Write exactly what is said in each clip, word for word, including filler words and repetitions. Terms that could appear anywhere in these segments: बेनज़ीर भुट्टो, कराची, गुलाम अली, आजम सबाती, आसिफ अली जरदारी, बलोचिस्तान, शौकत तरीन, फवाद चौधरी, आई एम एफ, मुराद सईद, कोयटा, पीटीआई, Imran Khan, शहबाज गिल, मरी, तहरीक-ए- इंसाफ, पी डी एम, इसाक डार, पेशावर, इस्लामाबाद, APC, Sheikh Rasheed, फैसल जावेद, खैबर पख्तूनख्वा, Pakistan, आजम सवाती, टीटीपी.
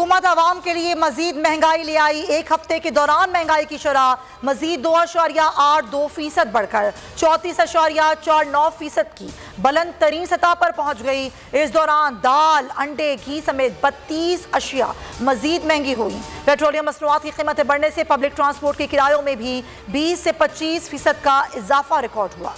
हुकूमत आवाम के लिए मजीद महंगाई ले आई। एक हफ्ते के दौरान महंगाई की शरह मजीद दो अशारिया आठ दो फीसद बढ़कर चौंतीस अशारिया चार नौ फीसद की बुलंद तरीन सतह पर पहुँच गई। इस दौरान दाल, अंडे, घी समेत बत्तीस अशिया मजीद महंगी हुई। पेट्रोलियम मसनूआत की कीमतें बढ़ने से पब्लिक ट्रांसपोर्ट के किरायों में भी बीस से पच्चीस फीसद का इजाफा रिकॉर्ड हुआ।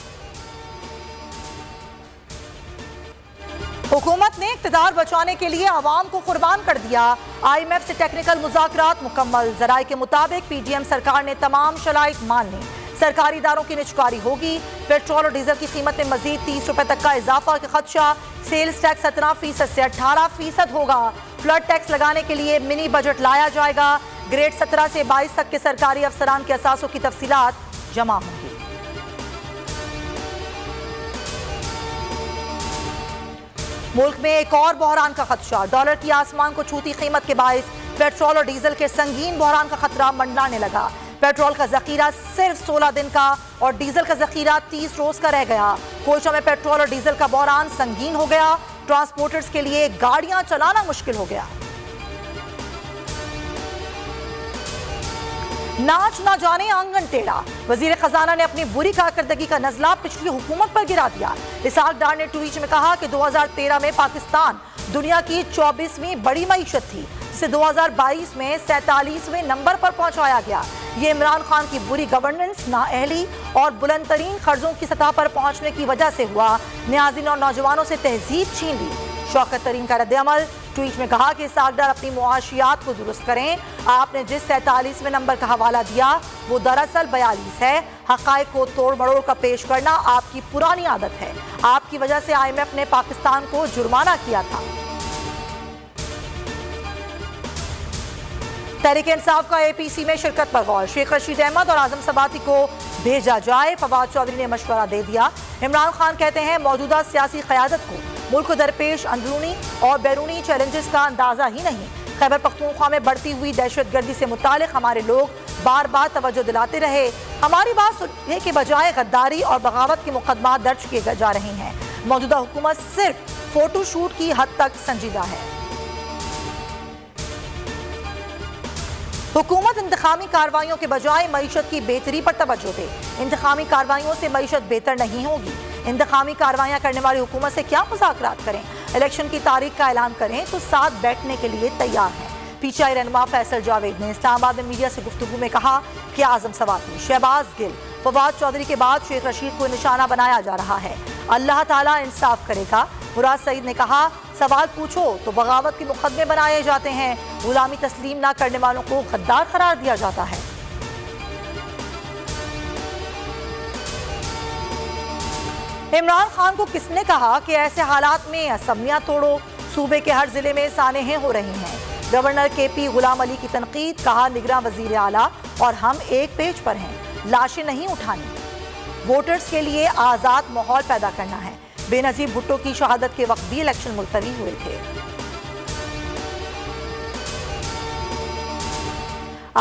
हुकूमत ने इक़्तिदार बचाने के लिए आवाम को कुर्बान कर दिया। आई एम एफ से टेक्निकल मुज़ाकरात मुकम्मल। ज़राए के मुताबिक पी डी एम सरकार ने तमाम शराइत मान ली। सरकारी इदारों की निचकारी होगी। पेट्रोल और डीजल की कीमत में मजीद तीस रुपये तक का इजाफा का खदशा। सेल्स टैक्स सत्रह फीसद से अठारह फीसद होगा। फ्लड टैक्स लगाने के लिए मिनी बजट लाया जाएगा। ग्रेड सत्रह से बाईस तक के सरकारी अफसरान के असासों की तफसीलात जमा होंगी। मुल्क में एक और बहरान का खदशा। डॉलर की आसमान को छूती कीमत के बायस पेट्रोल और डीजल के संगीन बहरान का खतरा मंडराने लगा। पेट्रोल का जखीरा सिर्फ सोलह दिन का और डीजल का जखीरा तीस रोज का रह गया। कोयटा में पेट्रोल और डीजल का बहरान संगीन हो गया। ट्रांसपोर्टर्स के लिए गाड़ियां चलाना मुश्किल हो गया। नाच ना जाने आंगन टेढ़ा। वजीर खजाना ने अपनी बुरी कारकर्दगी का नजला पिछली हुकूमत पर गिरा दिया। इसाक डार ने ट्वीट में कहा कि दो हज़ार तेरह में पाकिस्तान दुनिया की चौबीसवीं बड़ी मईशत थी, जिसे दो हज़ार बाईस में सैंतालीसवें नंबर पर पहुंचाया गया। ये इमरान खान की बुरी गवर्नेंस, नाअहली और बुलंद तरीन खर्जों की सतह पर पहुंचने की वजह से हुआ। न्याजिन और नौजवानों से तहजीब छीन ली। शौकत तरीन का रद्दअमल। ट्वीट में कहा कि सागदार अपनी मुआशियात को दुरुस्त करें। आपने जिस सैंतालीसवें नंबर का हवाला दिया वो दरअसल बयालीस है। हक़ाइक़ को तोड़ मरोड़ का पेश करना आपकी पुरानी आदत है। आपकी वजह से आई एम एफ ने पाकिस्तान को जुर्माना किया था। तहरीक-ए- इंसाफ का ए पी सी में शिरकत पर गौर। शेख रशीद अहमद और आजम सबाती को भेजा जाए, फवाद चौधरी ने मशवरा दे दिया। इमरान खान कहते हैं मौजूदा सियासी क़यादत को मुल्क को दरपेश अंदरूनी और बैरूनी चैलेंजेस का अंदाज़ा ही नहीं। खैबर पख्तूनख्वा में बढ़ती हुई दहशतगर्दी से मुतालिक हमारे लोग बार बार तवज्जो दिलाते रहे। हमारी बात सुनने के बजाय गद्दारी और बगावत के मुकदमा दर्ज किए जा रहे हैं। मौजूदा हुकूमत सिर्फ फोटो शूट की हद तक संजीदा है। हुकूमत इंतखामी कार्रवाइयों के बजाय मईशत की बेहतरी पर तवज्जो दे। इंतखामी कार्रवाइयों से मईशत बेहतर नहीं होगी। इंतखामी कार्रवाइयाँ करने वाली हुकूमत से क्या मुज़ाकरात करें? इलेक्शन की तारीख का ऐलान करें तो साथ बैठने के लिए तैयार हैं। पीटीआई रहनुमा फैसल जावेद ने इस्लामाबाद में मीडिया से गुफ्तगू में कहा कि आजम सवाती, शहबाज गिल, फवाद चौधरी के बाद शेख रशीद को निशाना बनाया जा रहा है। अल्लाह ताला इंसाफ करेगा। मुराद सईद ने कहा सवाल पूछो तो बगावत के मुकदमे बनाए जाते हैं। गुलामी तस्लीम न करने वालों को गद्दार करार दिया जाता है। इमरान खान को किसने कहा कि ऐसे हालात में असमियाँ तोड़ो? सूबे के हर जिले में सानेहें हो रही हैं। गवर्नर के पी गुलाम अली की तनकीद, कहा निगरां वजीर आला और हम एक पेज पर हैं। लाशें नहीं उठानी, वोटर्स के लिए आज़ाद माहौल पैदा करना है। बेनज़ीर भुट्टो की शहादत के वक्त भी इलेक्शन मुलतवी हुए थे।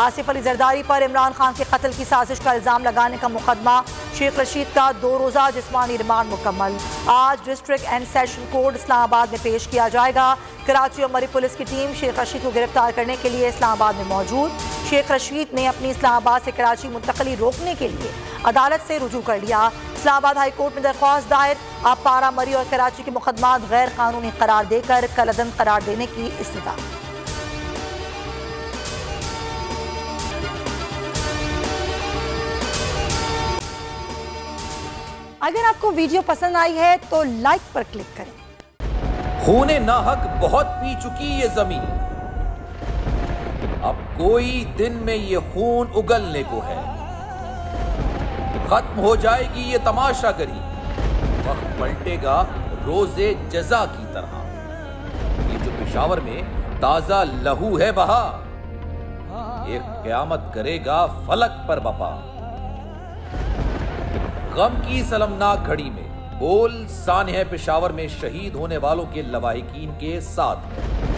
आसिफ अली जरदारी पर इमरान खान के कत्ल की साजिश का इल्ज़ाम लगाने का मुकदमा। शेख रशीद का दो रोज़ा जिस्मानी रिमांड मुकम्मल। आज district and session court इस्लामाबाद में पेश किया जाएगा। कराची और मरी पुलिस की टीम शेख रशीद को गिरफ्तार करने के लिए इस्लामाबाद में मौजूद। शेख रशीद ने अपनी इस्लामाबाद से कराची मुंतकली रोकने के लिए अदालत से रुजू कर लिया। इस्लामाबाद हाई कोर्ट में दरख्वास्त दायर। अब पारा मरी और कराची के मुकदमा गैर कानूनी करार देकर कलअदम करार देने की इस्तदा। अगर आपको वीडियो पसंद आई है तो लाइक पर क्लिक करें। खूने नाहक बहुत पी चुकी ये जमीन, अब कोई दिन में ये खून उगलने को है। खत्म हो जाएगी ये तमाशागरी, वक्त पलटेगा रोजे जजा की तरह। ये जो पेशावर में ताजा लहू है बहा, एक क्यामत करेगा फलक पर बपा। गम की सलमनाक घड़ी में बोल सान्ह पेशावर में शहीद होने वालों के लवाहिकीन के साथ है।